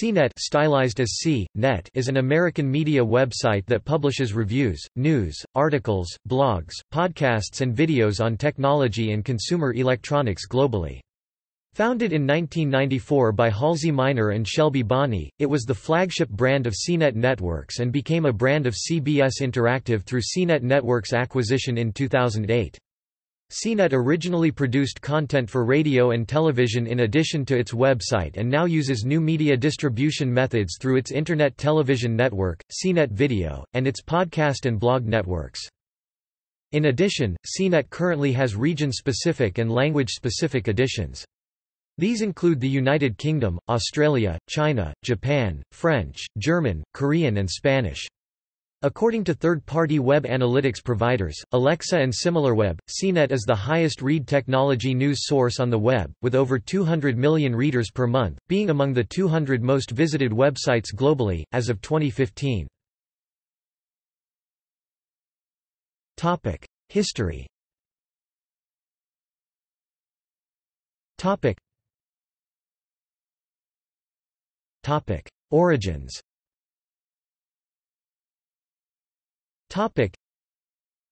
CNET, stylized as C.net, is an American media website that publishes reviews, news, articles, blogs, podcasts and videos on technology and consumer electronics globally. Founded in 1994 by Halsey Minor and Shelby Bonnie, it was the flagship brand of CNET Networks and became a brand of CBS Interactive through CNET Networks' acquisition in 2008. CNET originally produced content for radio and television in addition to its website and now uses new media distribution methods through its Internet Television Network, CNET Video, and its podcast and blog networks. In addition, CNET currently has region-specific and language-specific editions. These include the United Kingdom, Australia, China, Japan, French, German, Korean and Spanish. According to third-party web analytics providers, Alexa and SimilarWeb, CNET is the highest-read technology news source on the web, with over 200 million readers per month, being among the 200 most visited websites globally, as of 2015. History. Origins.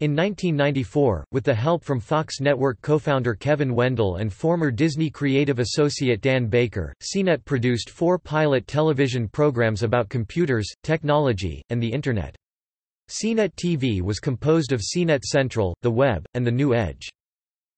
In 1994, with the help from Fox Network co-founder Kevin Wendell and former Disney creative associate Dan Baker, CNET produced 4 pilot television programs about computers, technology, and the Internet. CNET TV was composed of CNET Central, The Web, and The New Edge.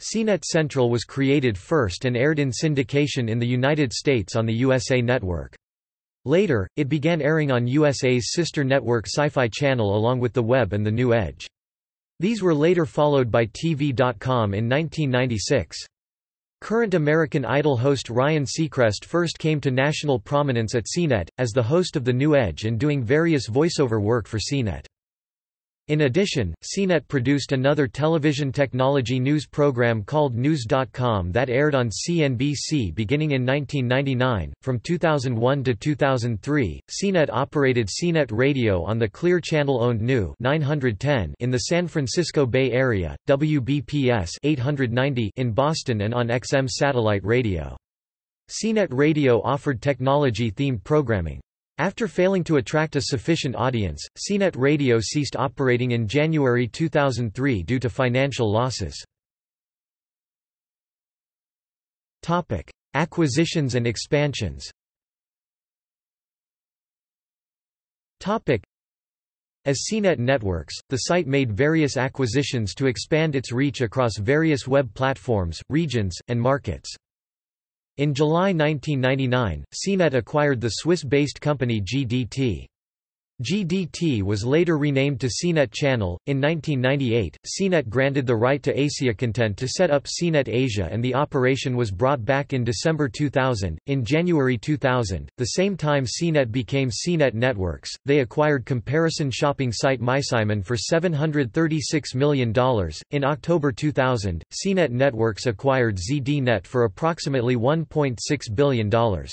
CNET Central was created first and aired in syndication in the United States on the USA Network. Later, it began airing on USA's sister network Sci-Fi Channel along with The Web and The New Edge. These were later followed by TV.com in 1996. Current American Idol host Ryan Seacrest first came to national prominence at CNET, as the host of The New Edge and doing various voiceover work for CNET. In addition, CNET produced another television technology news program called News.com that aired on CNBC beginning in 1999. From 2001 to 2003, CNET operated CNET Radio on the Clear Channel owned New 910 in the San Francisco Bay Area, WBPS 890 in Boston, and on XM satellite radio. CNET Radio offered technology-themed programming. After failing to attract a sufficient audience, CNET Radio ceased operating in January 2003 due to financial losses. Topic: Acquisitions and expansions. Topic: As CNET Networks, the site made various acquisitions to expand its reach across various web platforms, regions, and markets. In July 1999, CNET acquired the Swiss-based company GDT. GDT was later renamed to CNET Channel. In 1998, CNET granted the right to Asia content to set up CNET Asia, and the operation was brought back in December 2000. In January 2000, the same time CNET became CNET Networks, they acquired comparison shopping site MySimon for $736 million. In October 2000, CNET Networks acquired ZDNet for approximately $1.6 billion.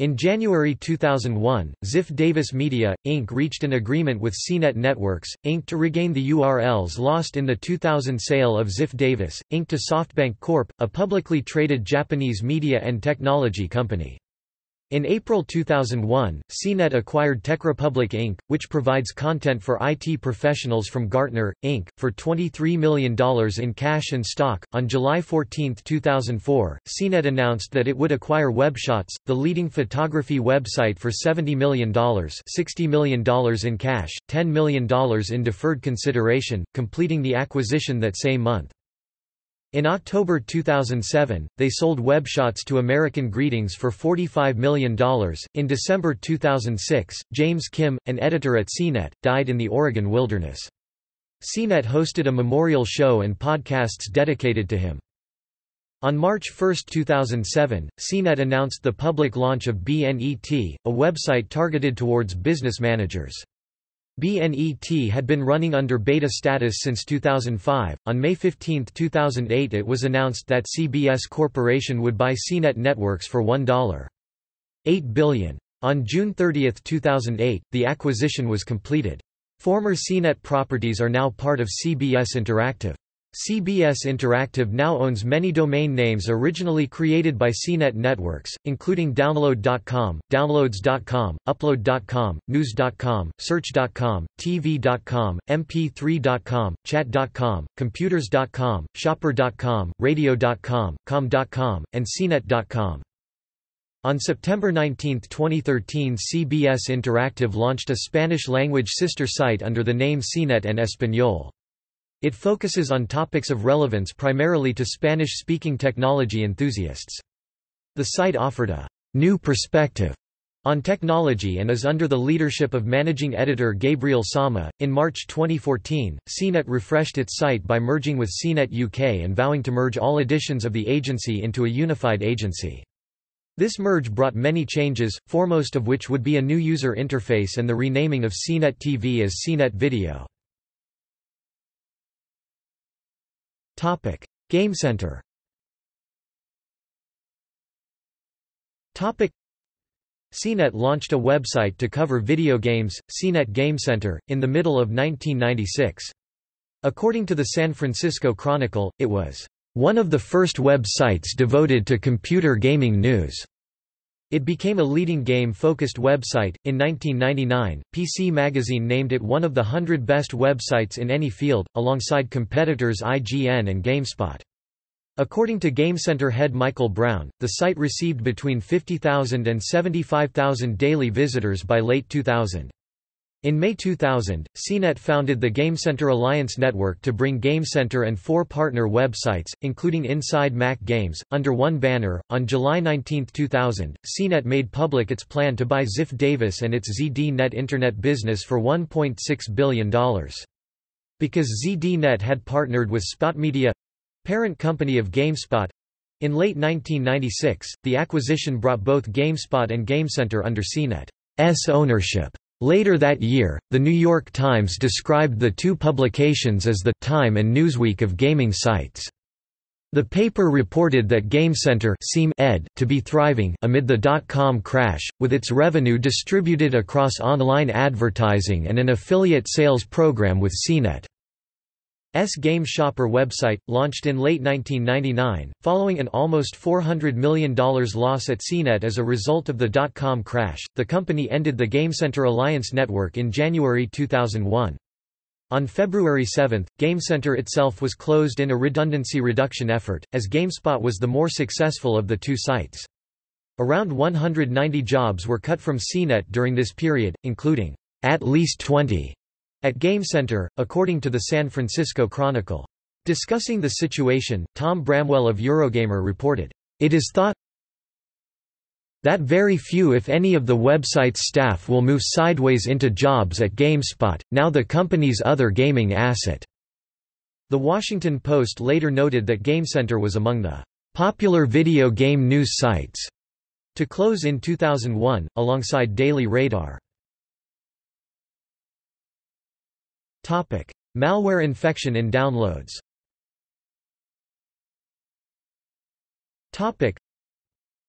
In January 2001, Ziff Davis Media, Inc. reached an agreement with CNET Networks, Inc. to regain the URLs lost in the 2000 sale of Ziff Davis, Inc. to SoftBank Corp., a publicly traded Japanese media and technology company. In April 2001, CNET acquired TechRepublic Inc., which provides content for IT professionals from Gartner, Inc., for $23 million in cash and stock. On July 14, 2004, CNET announced that it would acquire WebShots, the leading photography website, for $70 million, $60 million in cash, $10 million in deferred consideration, completing the acquisition that same month. In October 2007, they sold WebShots to American Greetings for $45 million. In December 2006, James Kim, an editor at CNET, died in the Oregon wilderness. CNET hosted a memorial show and podcasts dedicated to him. On March 1, 2007, CNET announced the public launch of BNET, a website targeted towards business managers. BNET had been running under beta status since 2005. On May 15, 2008, it was announced that CBS Corporation would buy CNET Networks for $1.8 billion. On June 30, 2008, the acquisition was completed. Former CNET properties are now part of CBS Interactive. CBS Interactive now owns many domain names originally created by CNET networks, including Download.com, Downloads.com, Upload.com, News.com, Search.com, TV.com, MP3.com, Chat.com, Computers.com, Shopper.com, Radio.com, Com.com, and CNET.com. On September 19, 2013, CBS Interactive launched a Spanish-language sister site under the name CNET en Español. It focuses on topics of relevance primarily to Spanish-speaking technology enthusiasts. The site offered a new perspective on technology and is under the leadership of managing editor Gabriel Sama. In March 2014, CNET refreshed its site by merging with CNET UK and vowing to merge all editions of the agency into a unified agency. This merge brought many changes, foremost of which would be a new user interface and the renaming of CNET TV as CNET Video. GameCenter. CNET launched a website to cover video games, CNET GameCenter, in the middle of 1996. According to the San Francisco Chronicle, it was one of the first websites devoted to computer gaming news. It became a leading game-focused website. In 1999, PC Magazine named it one of the 100 best websites in any field, alongside competitors IGN and GameSpot. According to GameCenter head Michael Brown, the site received between 50,000 and 75,000 daily visitors by late 2000. In May 2000, CNET founded the GameCenter Alliance Network to bring GameCenter and four partner websites, including Inside Mac Games, under one banner. On July 19, 2000, CNET made public its plan to buy Ziff Davis and its ZDNet internet business for $1.6 billion. Because ZDNet had partnered with Spout Media, parent company of GameSpot, in late 1996, the acquisition brought both GameSpot and GameCenter under CNET's ownership. Later that year, The New York Times described the two publications as the Time and Newsweek of gaming sites. The paper reported that GameCenter seemed to be thriving amid the dot-com crash, with its revenue distributed across online advertising and an affiliate sales program with CNET's Game Shopper website, launched in late 1999, following an almost $400 million loss at CNET as a result of the dot-com crash. The company ended the GameCenter Alliance Network in January 2001. On February 7, GameCenter itself was closed in a redundancy reduction effort, as GameSpot was the more successful of the two sites. Around 190 jobs were cut from CNET during this period, including at least 20 at GameCenter, according to the San Francisco Chronicle. Discussing the situation, Tom Bramwell of Eurogamer reported, "It is thought that very few if any of the website's staff will move sideways into jobs at GameSpot, now the company's other gaming asset." The Washington Post later noted that GameCenter was among the popular video game news sites to close in 2001, alongside Daily Radar. Topic: malware infection in downloads. Topic: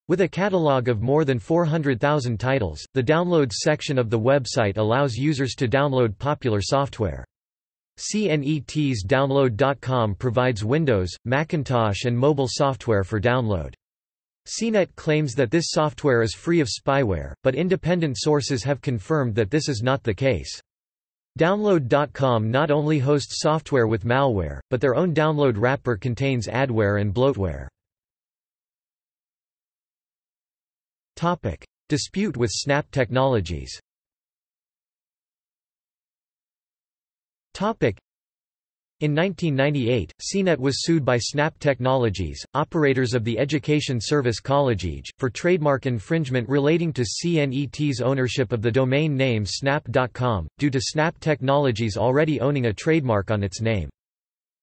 with a catalog of more than 400,000 titles, the downloads section of the website allows users to download popular software. CNET's Download.com provides Windows, Macintosh and mobile software for download. CNET claims that this software is free of spyware, but independent sources have confirmed that this is not the case. Download.com not only hosts software with malware, but their own download wrapper contains adware and bloatware. Topic: dispute with Snap Technologies. Topic: in 1998, CNET was sued by Snap Technologies, operators of the education service Collegege, for trademark infringement relating to CNET's ownership of the domain name Snap.com, due to Snap Technologies already owning a trademark on its name.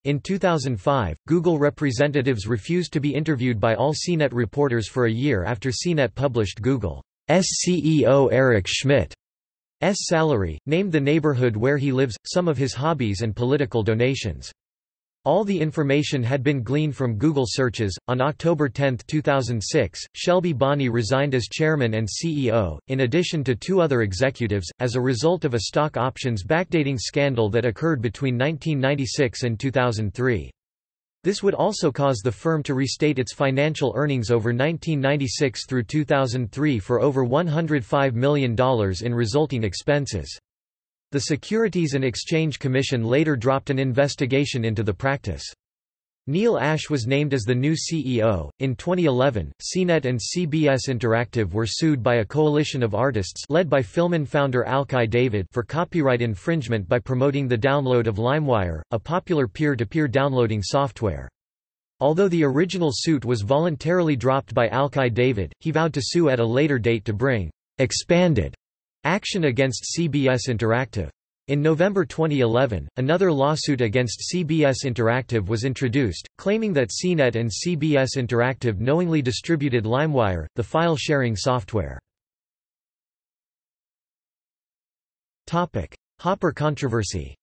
In 2005, Google representatives refused to be interviewed by all CNET reporters for a year after CNET published Google's CEO Eric Schmidt. S. salary, named the neighborhood where he lives, some of his hobbies and political donations. All the information had been gleaned from Google searches. On October 10, 2006, Shelby Bonnie resigned as chairman and CEO, in addition to two other executives, as a result of a stock options backdating scandal that occurred between 1996 and 2003. This would also cause the firm to restate its financial earnings over 1996 through 2003 for over $105 million in resulting expenses. The Securities and Exchange Commission later dropped an investigation into the practice. Neil Ashe was named as the new CEO. In 2011, CNET and CBS Interactive were sued by a coalition of artists led by Filmin founder Alki David for copyright infringement by promoting the download of LimeWire, a popular peer-to-peer downloading software. Although the original suit was voluntarily dropped by Alki David, he vowed to sue at a later date to bring expanded action against CBS Interactive. In November 2011, another lawsuit against CBS Interactive was introduced, claiming that CNET and CBS Interactive knowingly distributed LimeWire, the file-sharing software. Topic: Hopper controversy.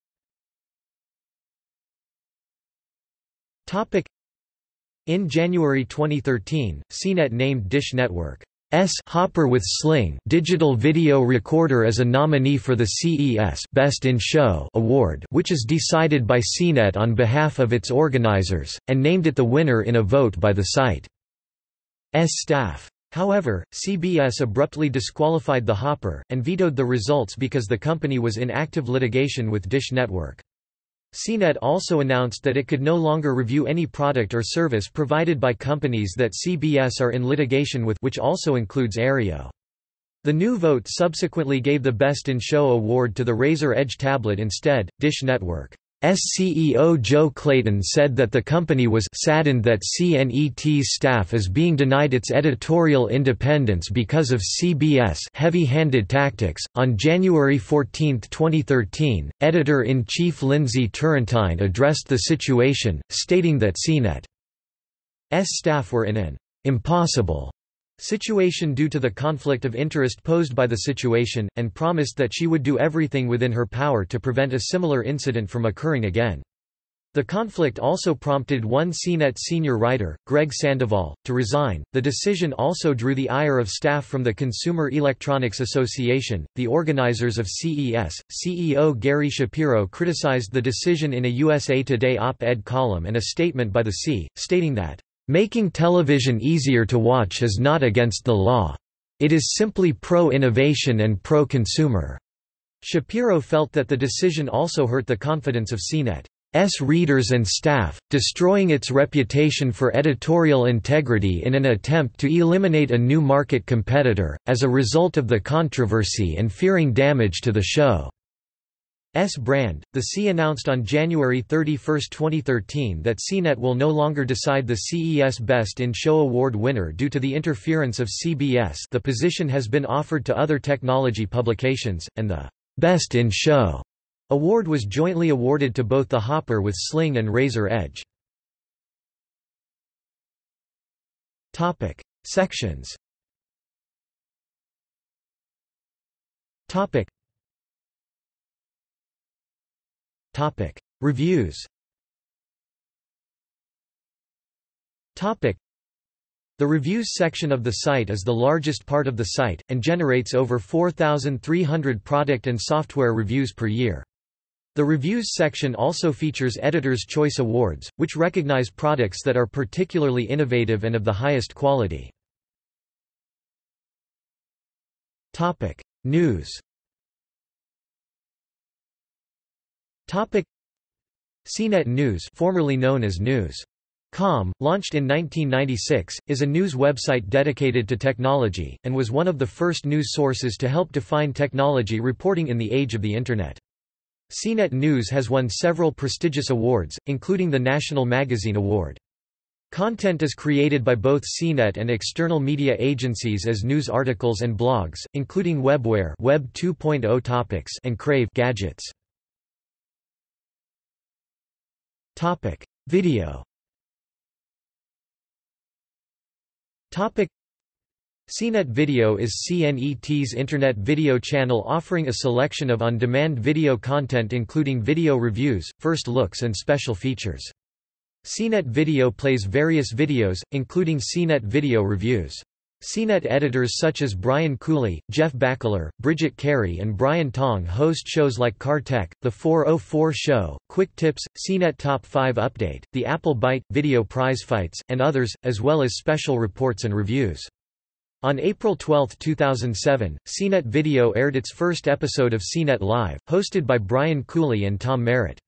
Topic: In January 2013, CNET named Dish Network Hopper with Sling digital video recorder as a nominee for the CES Best in Show award, which is decided by CNET on behalf of its organizers, and named it the winner in a vote by the site's staff. However, CBS abruptly disqualified the Hopper, and vetoed the results because the company was in active litigation with Dish Network. CNET also announced that it could no longer review any product or service provided by companies that CBS are in litigation with, which also includes Aereo. The new vote subsequently gave the Best in Show award to the Razor Edge tablet instead. Dish Network's CEO Joe Clayton said that the company was saddened that CNET's staff is being denied its editorial independence because of CBS heavy-handed tactics. On January 14, 2013, editor-in-chief Lindsay Turrentine addressed the situation, stating that CNET's staff were in an impossible situation due to the conflict of interest posed by the situation, and promised that she would do everything within her power to prevent a similar incident from occurring again. The conflict also prompted one CNET senior writer, Greg Sandoval, to resign. The decision also drew the ire of staff from the Consumer Electronics Association, the organizers of CES. CEO Gary Shapiro criticized the decision in a USA Today op-ed column and a statement by the C, stating that making television easier to watch is not against the law. It is simply pro-innovation and pro-consumer. Shapiro felt that the decision also hurt the confidence of CNET's readers and staff, destroying its reputation for editorial integrity in an attempt to eliminate a new market competitor. As a result of the controversy and fearing damage to the show S brand, the C announced on January 31, 2013 that CNET will no longer decide the CES Best in Show Award winner due to the interference of CBS. The position has been offered to other technology publications, and the Best in Show award was jointly awarded to both the Hopper with Sling and Razor Edge. Topic: Sections. Topic: Reviews. The reviews section of the site is the largest part of the site, and generates over 4,300 product and software reviews per year. The reviews section also features Editor's Choice Awards, which recognize products that are particularly innovative and of the highest quality. News. CNET News, formerly known as News.com, launched in 1996, is a news website dedicated to technology, and was one of the first news sources to help define technology reporting in the age of the Internet. CNET News has won several prestigious awards, including the National Magazine Award. Content is created by both CNET and external media agencies as news articles and blogs, including WebWare Web 2.0 topics and Crave gadgets. Topic: Video. Topic: CNET Video is CNET's internet video channel offering a selection of on-demand video content including video reviews, first looks and special features. CNET Video plays various videos, including CNET Video Reviews. CNET editors such as Brian Cooley, Jeff Backeler, Bridget Carey and Brian Tong host shows like Car Tech, The 404 Show, Quick Tips, CNET Top 5 Update, The Apple Bite, Video Prize Fights, and others, as well as special reports and reviews. On April 12, 2007, CNET Video aired its first episode of CNET Live, hosted by Brian Cooley and Tom Merritt.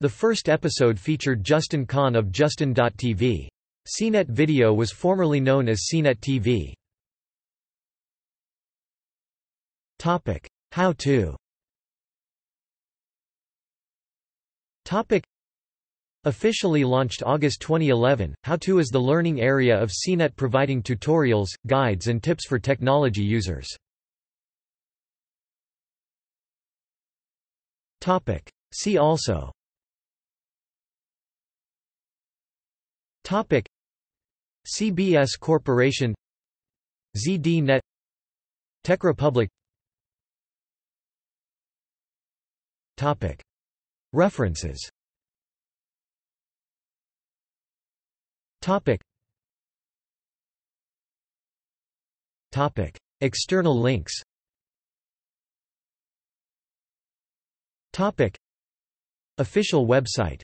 The first episode featured Justin Kahn of Justin.tv. CNET Video was formerly known as CNET TV. Topic: How to. Topic: Officially launched August 2011, How To is the learning area of CNET providing tutorials, guides and tips for technology users. Topic: See also. Topic: CBS Corporation, ZDNet, TechRepublic. Topic: References. Topic. Topic: External links. Topic: Official website.